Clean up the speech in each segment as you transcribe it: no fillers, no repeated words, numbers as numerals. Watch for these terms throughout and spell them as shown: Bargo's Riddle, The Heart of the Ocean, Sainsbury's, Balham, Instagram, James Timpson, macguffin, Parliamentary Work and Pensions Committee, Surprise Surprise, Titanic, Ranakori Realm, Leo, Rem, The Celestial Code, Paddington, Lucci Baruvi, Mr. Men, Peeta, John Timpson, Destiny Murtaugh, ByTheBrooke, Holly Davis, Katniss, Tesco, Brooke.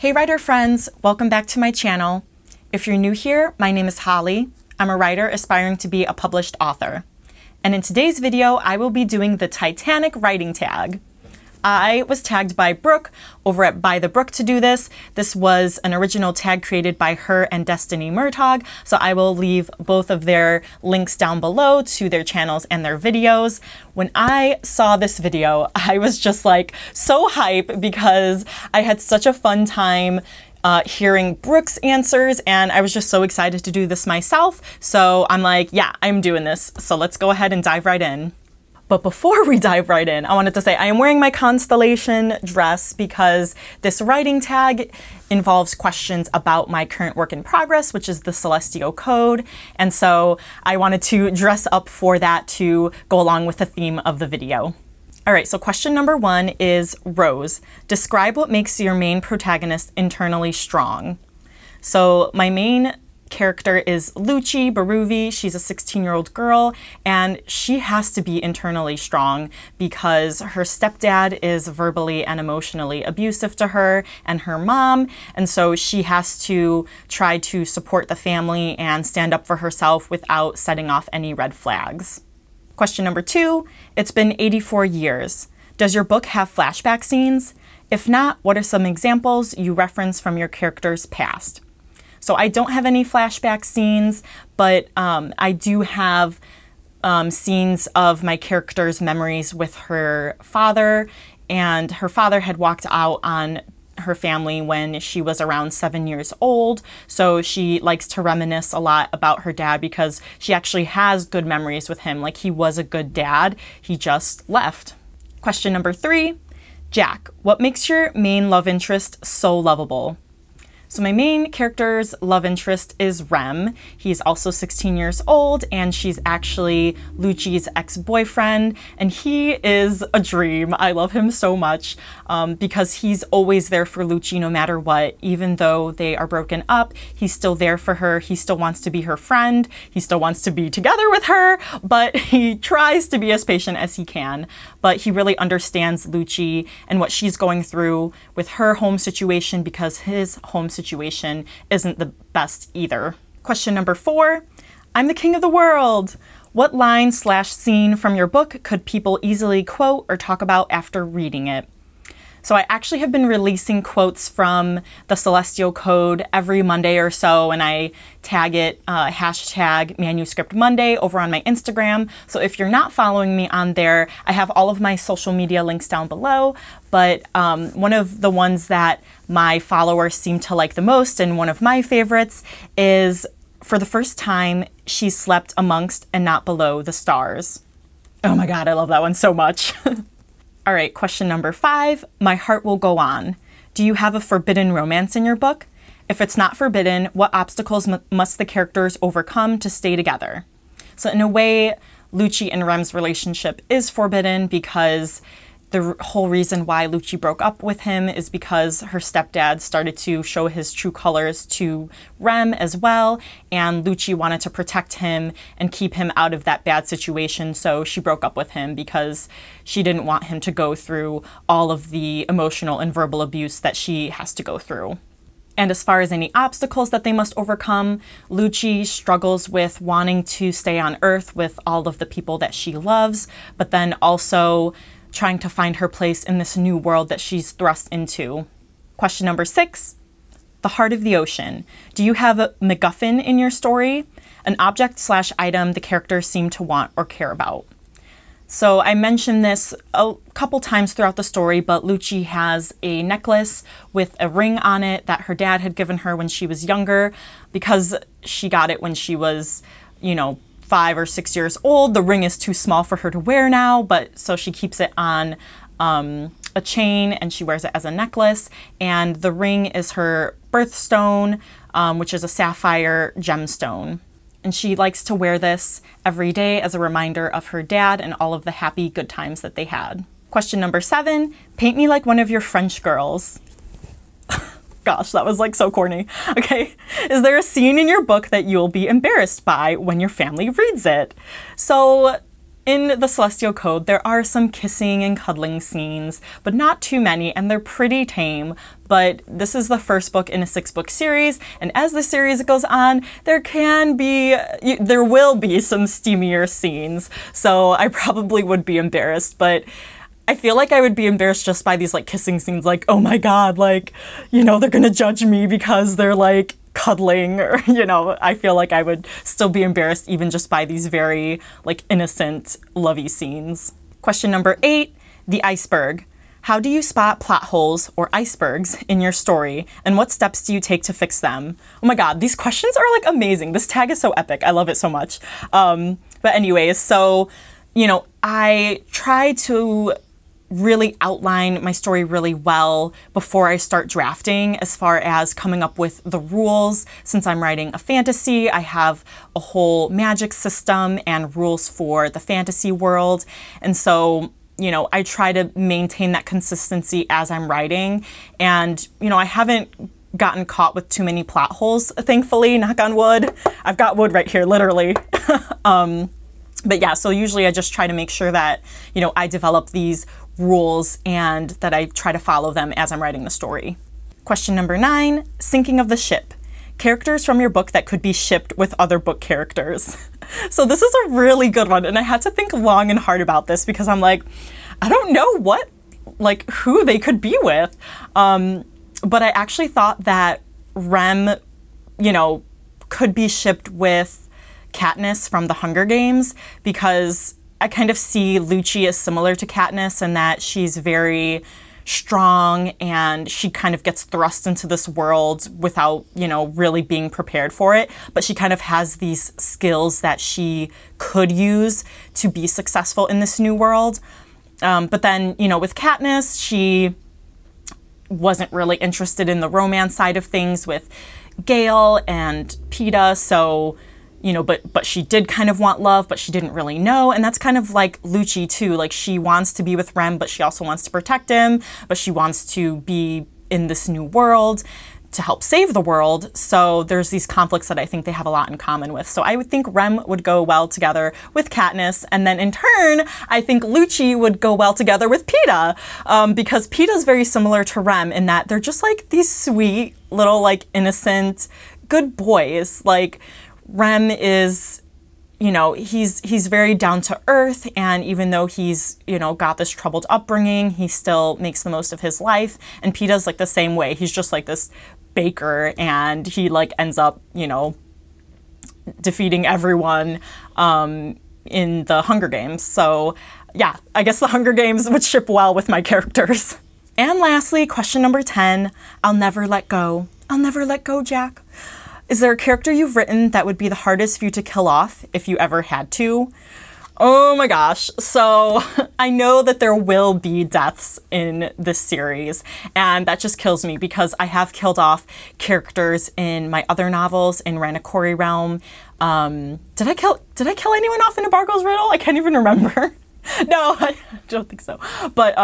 Hey writer friends, welcome back to my channel. If you're new here, my name is Holly. I'm a writer aspiring to be a published author. And in today's video, I will be doing the Titanic writing tag. I was tagged by Brooke over at ByTheBrooke to do this. This was an original tag created by her and Destiny Murtaugh, so I will leave both of their links down below to their channels and their videos. When I saw this video, I was just like so hype because I had such a fun time hearing Brooke's answers, and I was just so excited to do this myself. So I'm like, yeah, I'm doing this. So let's go ahead and dive right in. But before we dive right in, I wanted to say I am wearing my Constellation dress because this writing tag involves questions about my current work in progress, which is The Celestial Code. And so I wanted to dress up for that to go along with the theme of the video. All right, so question number one is Rose. Describe what makes your main protagonist internally strong. So my main character is Lucci Baruvi. She's a 16-year-old girl, and she has to be internally strong because her stepdad is verbally and emotionally abusive to her and her mom, and so she has to try to support the family and stand up for herself without setting off any red flags. Question number two, it's been 84 years. Does your book have flashback scenes? If not, what are some examples you reference from your character's past? So I don't have any flashback scenes, but I do have scenes of my character's memories with her father, and her father had walked out on her family when she was around 7 years old. So she likes to reminisce a lot about her dad because she actually has good memories with him. Like, he was a good dad, he just left. Question number three, Jack, what makes your main love interest so lovable? So my main character's love interest is Rem. He's also 16 years old, and she's actually Lucci's ex-boyfriend, and he is a dream. I love him so much because he's always there for Lucci no matter what. Even though they are broken up, he's still there for her. He still wants to be her friend. He still wants to be together with her, but he tries to be as patient as he can. But he really understands Lucci and what she's going through with her home situation because his home situation isn't the best either. Question number four, I'm the king of the world. What line / scene from your book could people easily quote or talk about after reading it? So I actually have been releasing quotes from The Celestial Code every Monday or so, and I tag it hashtag Manuscript Monday over on my Instagram. So if you're not following me on there, I have all of my social media links down below, but one of the ones that my followers seem to like the most and one of my favorites is, for the first time, she slept amongst and not below the stars. Oh my God, I love that one so much. All right, question number five, my heart will go on. Do you have a forbidden romance in your book? If it's not forbidden, what obstacles must the characters overcome to stay together? So in a way, Lucci and Rem's relationship is forbidden because the whole reason why Lucci broke up with him is because her stepdad started to show his true colors to Rem as well, and Lucci wanted to protect him and keep him out of that bad situation, so she broke up with him because she didn't want him to go through all of the emotional and verbal abuse that she has to go through. And as far as any obstacles that they must overcome, Lucci struggles with wanting to stay on Earth with all of the people that she loves, but then also trying to find her place in this new world that she's thrust into. Question number six, the heart of the ocean. Do you have a MacGuffin in your story? An object / item the characters seem to want or care about. So I mentioned this a couple times throughout the story, but Lucci has a necklace with a ring on it that her dad had given her when she was younger, because she got it when she was, you know, 5 or 6 years old. The ring is too small for her to wear now, but so she keeps it on a chain, and she wears it as a necklace. And the ring is her birthstone, which is a sapphire gemstone. And she likes to wear this every day as a reminder of her dad and all of the happy, good times that they had. Question number seven, paint me like one of your French girls. Gosh, that was like so corny. Okay, is there a scene in your book that you'll be embarrassed by when your family reads it? So In The Celestial Code, there are some kissing and cuddling scenes, but not too many, and they're pretty tame. But this is the first book in a 6-book series, and as the series goes on, there will be some steamier scenes, so I probably would be embarrassed, but I feel like I would be embarrassed just by these, like, kissing scenes, like, oh my god, like, you know, they're gonna judge me because they're, like, cuddling, or, you know, I feel like I would still be embarrassed even just by these very, like, innocent, lovey scenes. Question number 8, the iceberg. How do you spot plot holes or icebergs in your story, and what steps do you take to fix them? Oh my god, these questions are, like, amazing. This tag is so epic. I love it so much. But anyways, so, you know, I try to really outline my story really well before I start drafting, as far as coming up with the rules. Since I'm writing a fantasy, I have a whole magic system and rules for the fantasy world. And so, you know, I try to maintain that consistency as I'm writing. And, you know, I haven't gotten caught with too many plot holes, thankfully, knock on wood. I've got wood right here, literally. But yeah, so usually I just try to make sure that, you know, I develop these rules and that I try to follow them as I'm writing the story. Question number 9, sinking of the ship. Characters from your book that could be shipped with other book characters. So this is a really good one, and I had to think long and hard about this because I'm like, I don't know what, like, who they could be with. But I actually thought that Rem, you know, could be shipped with Katniss from The Hunger Games, because I kind of see Lucci as similar to Katniss in that she's very strong and she kind of gets thrust into this world without, you know, really being prepared for it. But she kind of has these skills that she could use to be successful in this new world. But then, you know, with Katniss, she wasn't really interested in the romance side of things with Gale and Peeta, so, you know, but she did kind of want love, but she didn't really know. And that's kind of like Lucci too. Like, she wants to be with Rem, but she also wants to protect him, but she wants to be in this new world to help save the world. So there's these conflicts that I think they have a lot in common with. So I would think Rem would go well together with Katniss, and then in turn, I think Lucci would go well together with Peeta, because Peeta's very similar to Rem in that they're just like these sweet little, like, innocent, good boys. Like, Rem is, you know, he's very down to earth, and even though he's, you know, got this troubled upbringing, he still makes the most of his life. And Peeta's like the same way. He's just like this baker, and he, like, ends up, you know, defeating everyone in The Hunger Games. So yeah, I guess The Hunger Games would ship well with my characters. And lastly, question number 10, I'll never let go. I'll never let go, Jack. Is there a character you've written that would be the hardest for you to kill off if you ever had to? Oh my gosh. So I know that there will be deaths in this series, and that just kills me because I have killed off characters in my other novels, in Ranakori Realm. Did I kill anyone off in a Bargo's Riddle? I can't even remember. No, I don't think so. But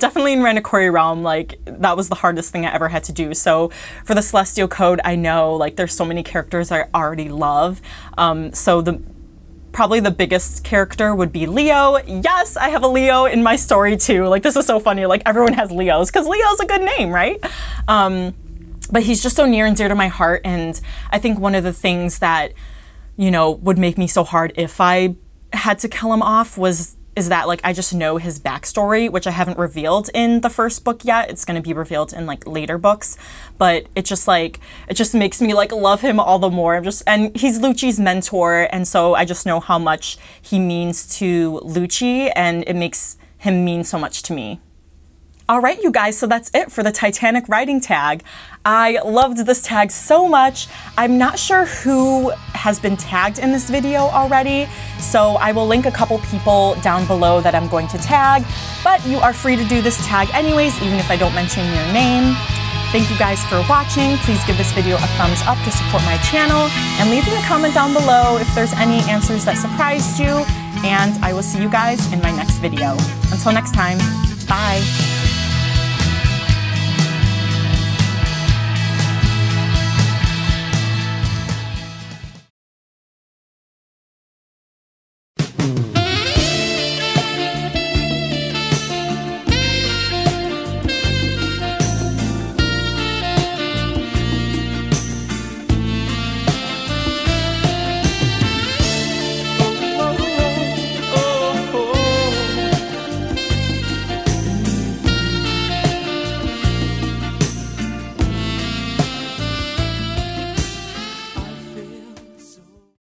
definitely in Ranakori Realm, like, that was the hardest thing I ever had to do. So for The Celestial Code, I know, like, there's so many characters I already love. So probably the biggest character would be Leo. Yes, I have a Leo in my story too. Like, this is so funny. Like, everyone has Leos because Leo's a good name, right? But he's just so near and dear to my heart. And I think one of the things that, you know, would make me so hard if I had to kill him off is that, like, I just know his backstory, which I haven't revealed in the first book yet. It's going to be revealed in, like, later books, but it just, like, it just makes me, like, love him all the more. And he's Lucci's mentor, and so I just know how much he means to Lucci, and it makes him mean so much to me. All right, you guys, so that's it for the Titanic writing tag. I loved this tag so much. I'm not sure who has been tagged in this video already, so I will link a couple people down below that I'm going to tag, but you are free to do this tag anyways, even if I don't mention your name. Thank you guys for watching. Please give this video a thumbs up to support my channel, and leave me a comment down below if there's any answers that surprised you, and I will see you guys in my next video. Until next time, bye.